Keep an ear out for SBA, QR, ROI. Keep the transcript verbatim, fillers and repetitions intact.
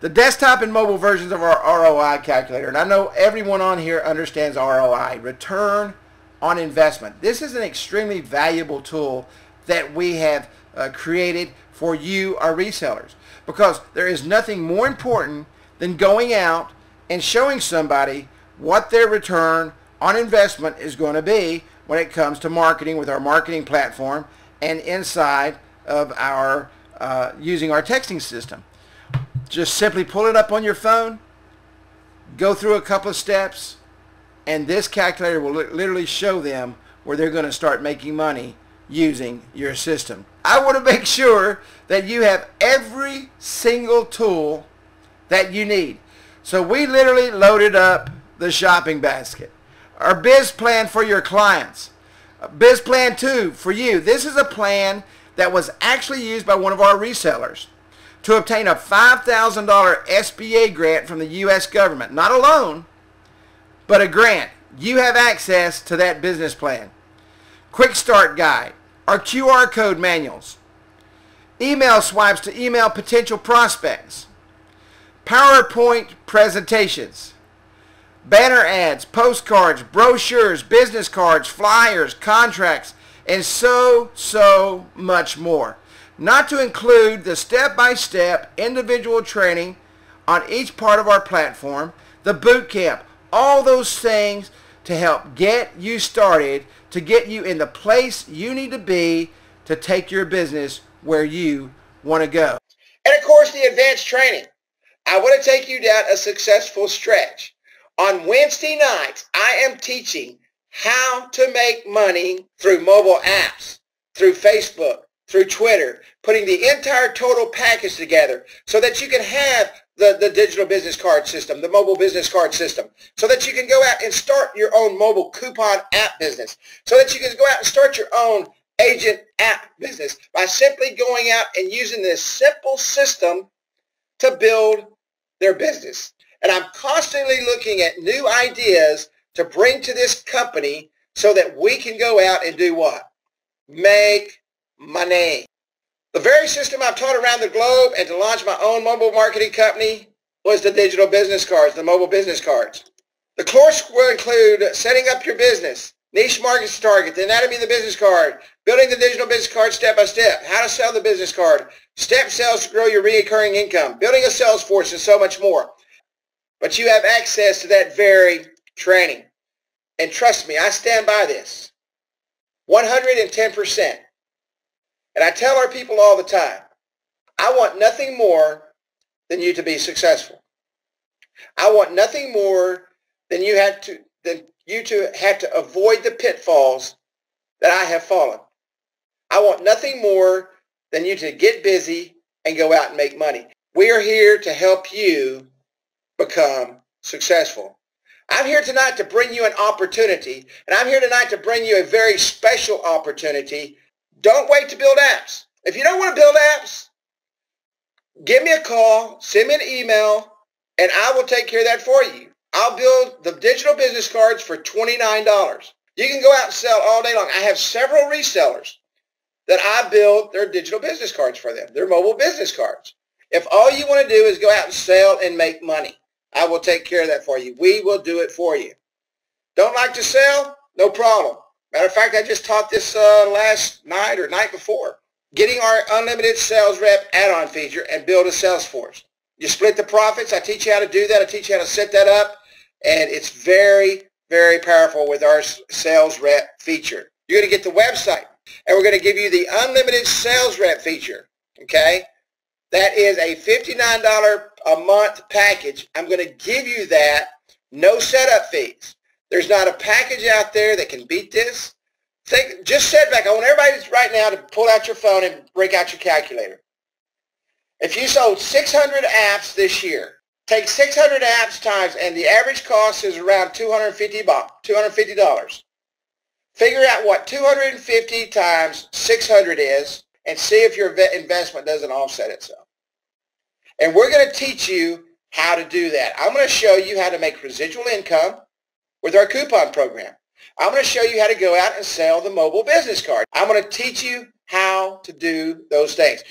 The desktop and mobile versions of our R O I calculator, and I know everyone on here understands R O I, return on investment. This is an extremely valuable tool that we have uh, created for you, our resellers, because there is nothing more important than going out and showing somebody what their return on investment is going to be when it comes to marketing with our marketing platform and inside of our uh, using our texting system. Just simply pull it up on your phone, go through a couple of steps, and this calculator will literally show them where they're going to start making money using your system. I want to make sure that you have every single tool that you need. So we literally loaded up the shopping basket. Our biz plan for your clients. Biz plan two for you. This is a plan that was actually used by one of our resellers to obtain a five thousand dollar S B A grant from the U S government. Not a loan, but a grant. You have access to that business plan. Quick Start Guide, our Q R code manuals, email swipes to email potential prospects, PowerPoint presentations, banner ads, postcards, brochures, business cards, flyers, contracts, and so, so much more. Not to include the step-by-step individual training on each part of our platform, the boot camp, all those things to help get you started, to get you in the place you need to be to take your business where you want to go. And of course, the advanced training. I want to take you down a successful stretch. On Wednesday nights, I am teaching how to make money through mobile apps, through Facebook, through Twitter, putting the entire total package together so that you can have the, the digital business card system, the mobile business card system, so that you can go out and start your own mobile coupon app business, so that you can go out and start your own agent app business by simply going out and using this simple system to build their business. And I'm constantly looking at new ideas to bring to this company so that we can go out and do what? Make money. The very system I've taught around the globe and to launch my own mobile marketing company was the digital business cards, the mobile business cards. The course will include setting up your business, niche markets to target, the anatomy of the business card, building the digital business card step by step, how to sell the business card, step sales to grow your recurring income, building a sales force, and so much more. But you have access to that very training. And trust me, I stand by this one hundred ten percent. And I tell our people all the time, I want nothing more than you to be successful. I want nothing more than you have to, than you to have to avoid the pitfalls that I have fallen. I want nothing more than you to get busy and go out and make money. We are here to help you become successful. I'm here tonight to bring you an opportunity, and I'm here tonight to bring you a very special opportunity. Don't wait to build apps. If you don't want to build apps, give me a call, send me an email, and I will take care of that for you. I'll build the digital business cards for twenty-nine dollars. You can go out and sell all day long. I have several resellers that I build their digital business cards for them, their mobile business cards. If all you want to do is go out and sell and make money, I will take care of that for you. We will do it for you. Don't like to sell? No problem. Matter of fact, I just taught this uh, last night or night before. Getting our unlimited sales rep add-on feature and build a sales force. You split the profits. I teach you how to do that. I teach you how to set that up. And it's very, very powerful with our sales rep feature. You're going to get the website. And we're going to give you the unlimited sales rep feature. Okay? That is a fifty-nine dollars a month package. I'm going to give you that. No setup fees. There's not a package out there that can beat this. Think, just sit back. I want everybody right now to pull out your phone and break out your calculator. If you sold six hundred apps this year, take six hundred apps times, and the average cost is around two hundred fifty dollars. Figure out what two hundred fifty times six hundred is, and see if your investment doesn't offset itself. And we're going to teach you how to do that. I'm going to show you how to make residual income with our coupon program. I'm going to show you how to go out and sell the mobile business card. I'm going to teach you how to do those things.